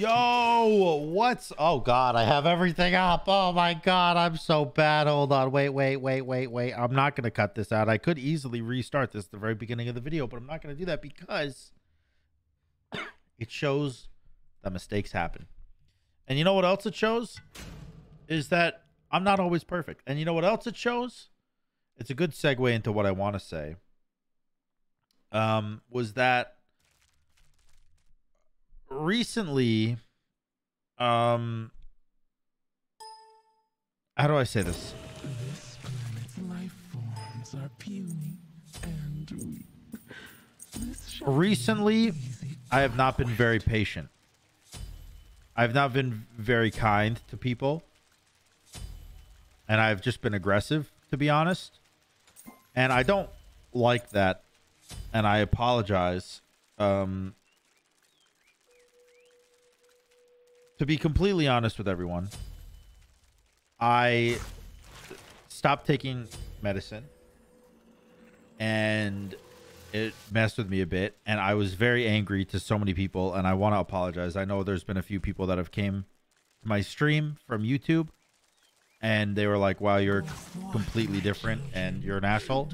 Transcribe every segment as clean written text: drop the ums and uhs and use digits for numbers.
Yo, what's... Oh, God, I have everything up. Oh, my God, I'm so bad. Hold on. Wait. I'm not going to cut this out. I could easily restart this at the very beginning of the video, but I'm not going to do that because it shows that mistakes happen. And you know what else it shows? Is that I'm not always perfect. And you know what else it shows? It's a good segue into what I want to say. Was that... Recently, how do I say this? This planet's life forms are puny and weak. Recently, I have not been very patient. I've not been very kind to people. And I've just been aggressive, to be honest. And I don't like that. And I apologize. To be completely honest with everyone, I stopped taking medicine and it messed with me a bit, and I was very angry to so many people, and I want to apologize. I know there's been a few people that have came to my stream from YouTube and they were like, wow, you're completely different and you're an asshole.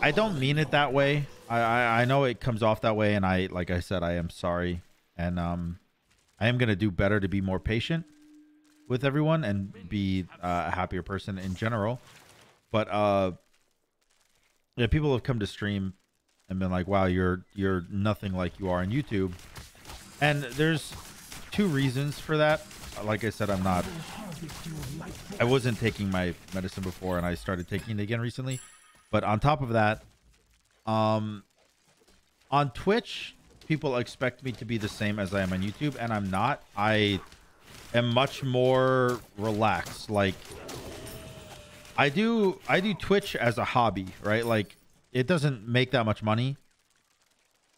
I don't mean it that way. I know it comes off that way, and I, like I said, I am sorry, and I am going to do better to be more patient with everyone and be a happier person in general. But yeah, people have come to stream and been like, wow, you're nothing like you are on YouTube. And there's two reasons for that. Like I said, I wasn't taking my medicine before, and I started taking it again recently. But on top of that, on Twitch, people expect me to be the same as I am on YouTube, and I'm not. I am much more relaxed. Like, I do Twitch as a hobby, right? Like, it doesn't make that much money,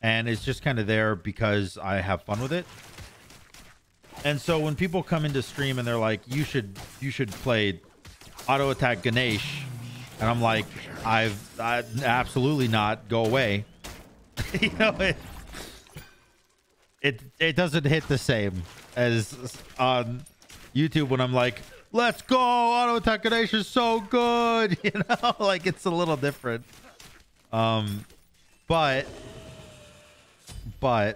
and it's just kind of there because I have fun with it. And so when people come into stream and they're like, you should play auto attack Ganesh, and I'm like, I absolutely not, go away. You know, It doesn't hit the same as on YouTube when I'm like, let's go, auto attack Ganesh is so good, you know, like it's a little different. But I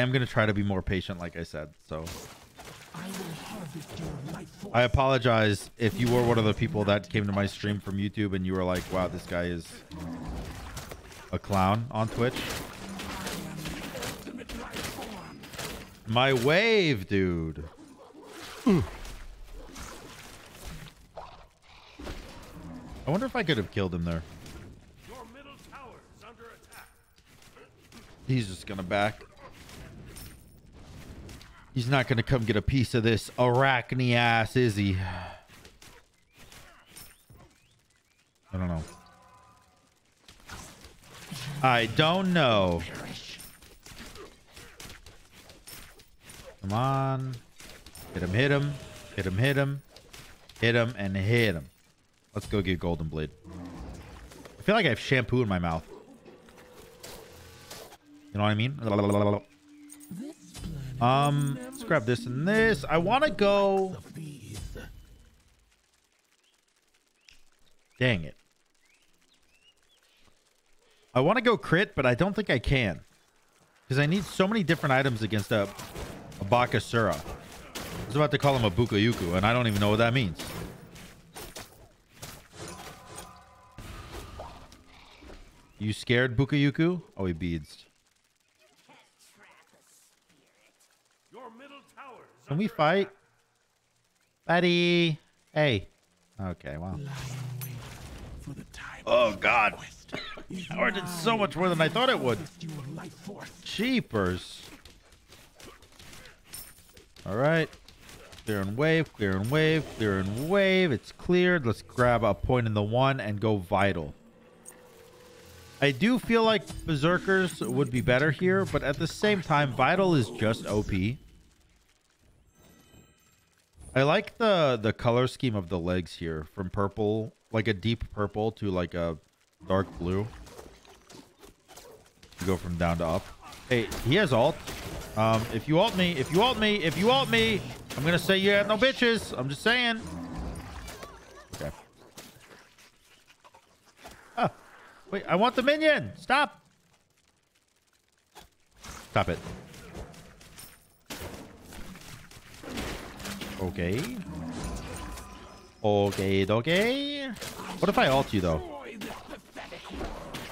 am gonna try to be more patient, like I said. So I apologize if you were one of the people that came to my stream from YouTube and you were like, wow, this guy is a clown on Twitch. My wave, dude. Ooh. I wonder if I could have killed him there. Your middle tower is under attack. He's just gonna back. He's not gonna come get a piece of this Arachne ass, is he? I don't know. I don't know. Come on. Hit him, hit him. Hit him, hit him. Hit him and hit him. Let's go get Golden Blade. I feel like I have shampoo in my mouth. You know what I mean? Let's grab this and this. I want to go... Dang it. I want to go crit, but I don't think I can. Because I need so many different items against a Bakasura. I was about to call him a Bukayuku, and I don't even know what that means. You scared, Bukayuku? Oh, he beads. Can we fight? Buddy! Hey. Okay, wow. Oh, God. Or did so much more than I thought it would. Cheapers. All right, clear and wave, clear and wave, clear and wave. It's cleared. Let's grab a point in the one and go vital. I do feel like Berserkers would be better here, but at the same time, vital is just OP. I like the color scheme of the legs here, from purple, like a deep purple, to like a dark blue. You go from down to up. Hey, he has ult. If you ult me, I'm gonna say you have no bitches. I'm just saying. Okay. Oh, wait, I want the minion. Stop. Stop it. Okay. Okay. What if I ult you though?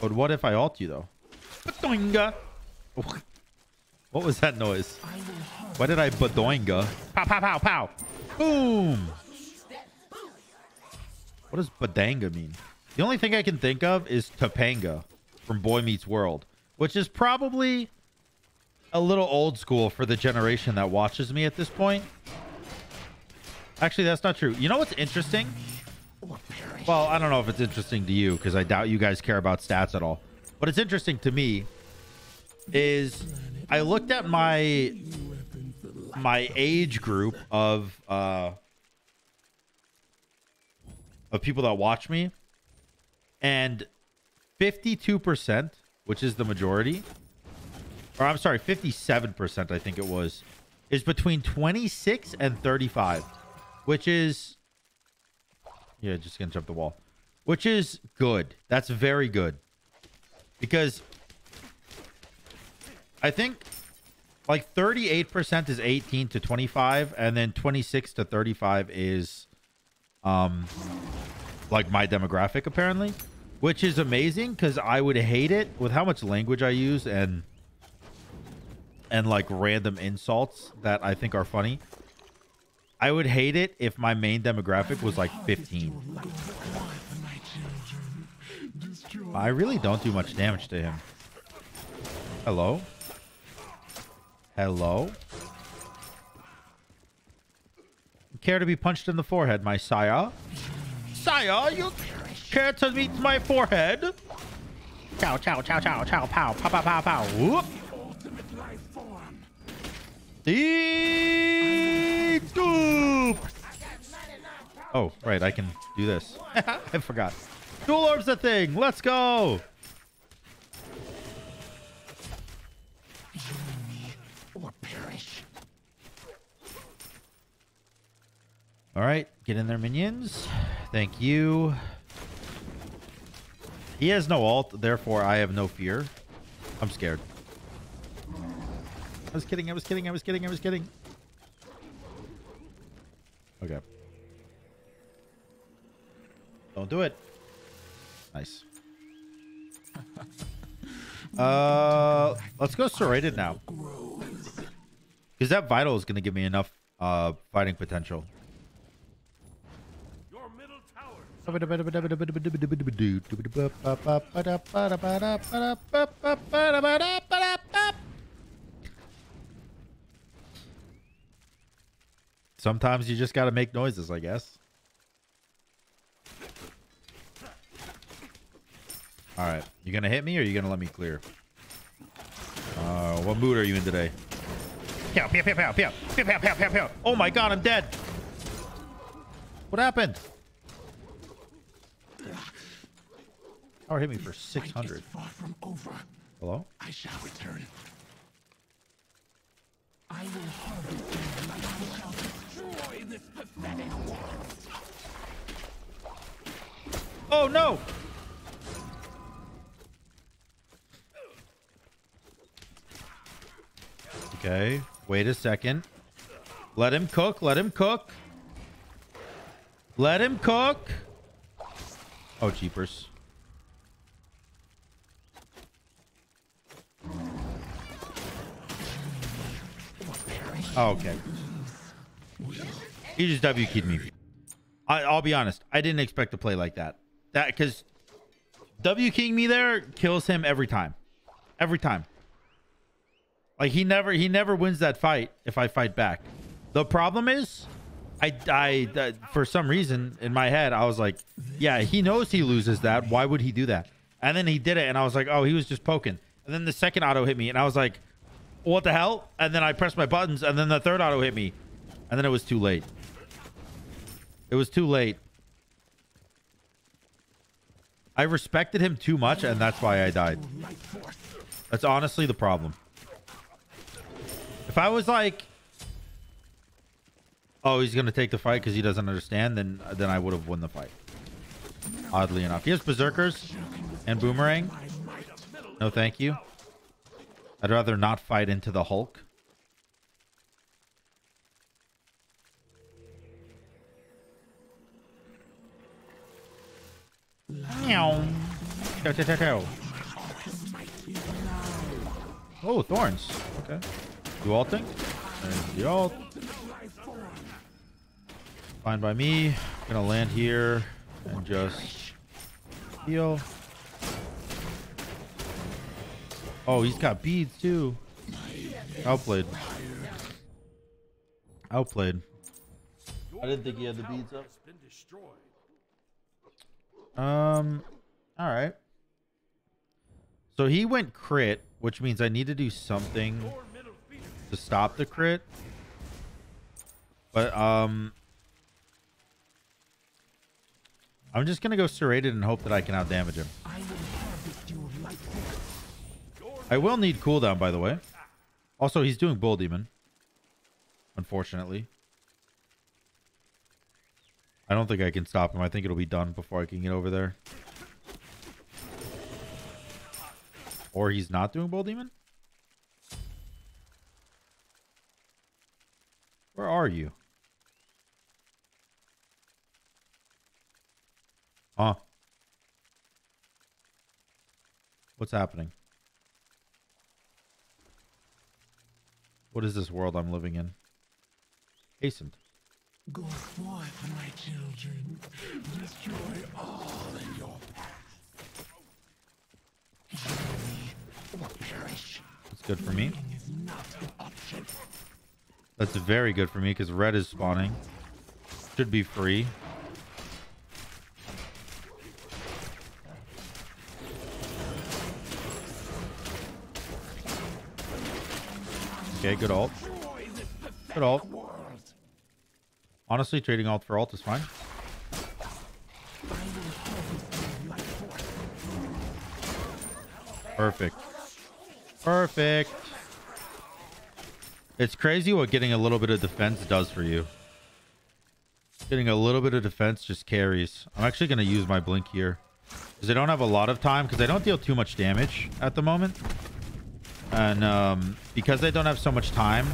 But what if I ult you though? Badoinga. What was that noise? Why did I badoinga? Pow, pow, pow, pow. Boom. What does badanga mean? The only thing I can think of is Topanga from Boy Meets World, which is probably a little old school for the generation that watches me at this point. Actually, that's not true. You know what's interesting? Well, I don't know if it's interesting to you because I doubt you guys care about stats at all. But it's interesting to me is I looked at my age group of people that watch me, and 52%, which is the majority, or I'm sorry, 57%, I think it was, is between 26 and 35, which is, yeah, just gonna jump the wall, which is good. That's very good. Because I think like 38% is 18 to 25, and then 26 to 35 is like my demographic apparently, which is amazing because I would hate it with how much language I use and like random insults that I think are funny. I would hate it if my main demographic was like 15. I really don't do much damage to him. Hello? Hello? Care to be punched in the forehead, my sire? Sire, you care to meet my forehead? Chow, chow, chow, chow, chow, pow, pow, pow, pow, pow. Whoop. Oh, right, I can do this. I forgot. Duel Orb's a thing. Let's go. Or perish. All right, get in there, minions. Thank you. He has no ult, therefore I have no fear. I'm scared. I was kidding. Okay. Don't do it. Nice. Let's go serrated now, because that vital is going to give me enough fighting potential. Your middle tower. Sometimes you just got to make noises, I guess. All right, you gonna hit me or you gonna let me clear? What mood are you in today? Pew, pew, pew, pew, pew, pew, pew, pew, pew, pew. Oh my God, I'm dead. What happened? Tower hit me for 600. Hello? I shall return. I will harvest them and I shall destroy this pathetic world. Oh no! Okay, wait a second. Let him cook. Let him cook. Let him cook. Oh, jeepers. Oh, okay. He just WQ'd me. I'll be honest. I didn't expect to play like that. Because WQing me there kills him every time. Every time. Like he never wins that fight if I fight back. The problem is, I for some reason in my head I was like, yeah, he knows he loses that. Why would he do that? And then he did it, and I was like, oh, he was just poking. And then the second auto hit me, and I was like, what the hell? And then I pressed my buttons, and then the third auto hit me, and then it was too late. It was too late. I respected him too much, and that's why I died. That's honestly the problem. If I was like, oh, he's gonna take the fight because he doesn't understand, then I would have won the fight. Oddly enough, he has berserkers and boomerang. No, thank you. I'd rather not fight into the Hulk. Oh, thorns. Okay. You ulting? There's the ult. Fine by me. I'm gonna land here and just heal. Oh, he's got beads too. Outplayed. Outplayed. I didn't think he had the beads up. All right. So he went crit, which means I need to do something to stop the crit. But, I'm just going to go serrated and hope that I can outdamage him. I will need cooldown, by the way. Also, he's doing Bull Demon. Unfortunately. I don't think I can stop him. I think it'll be done before I can get over there. Or he's not doing Bull Demon? Where are you? Huh? What's happening? What is this world I'm living in? Hastened. Go forth, my children. Destroy all in your path. Journey or perish. That's good for me. That's very good for me because red is spawning. Should be free. Okay, good ult. Good ult. Honestly, trading ult for ult is fine. Perfect. Perfect. It's crazy what getting a little bit of defense does for you. Getting a little bit of defense just carries. I'm actually going to use my blink here because I don't have a lot of time because I don't deal too much damage at the moment. And because I don't have so much time,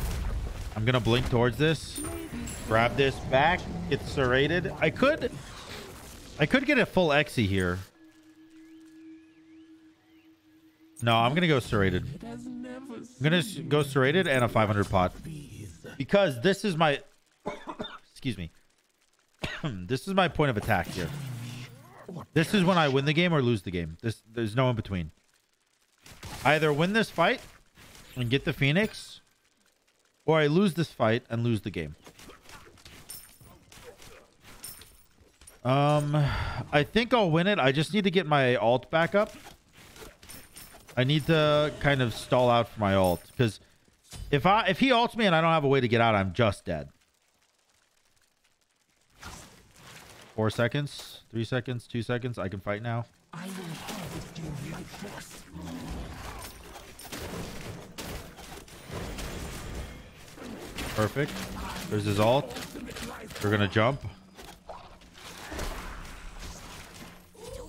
I'm going to blink towards this. Grab this back. It's serrated. I could get a full Exi here. No, I'm going to go serrated. I'm going to go serrated and a 500 pot. Because this is my... excuse me. This is my point of attack here. This is when I win the game or lose the game. There's no in between. I either win this fight and get the Phoenix, or I lose this fight and lose the game. I think I'll win it. I just need to get my ult back up. I need to kind of stall out for my ult because if he ults me and I don't have a way to get out, I'm just dead. 4 seconds, 3 seconds, 2 seconds. I can fight now. I will harvest your life force. Perfect. There's his ult. We're gonna jump.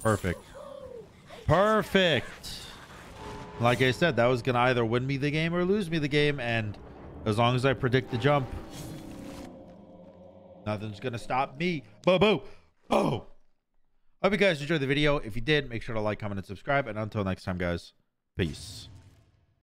Perfect. Perfect. Like I said, that was gonna either win me the game or lose me the game, and as long as I predict the jump, nothing's gonna stop me. Boo boo. Oh. Hope you guys enjoyed the video. If you did, make sure to like, comment, and subscribe. And until next time, guys, peace.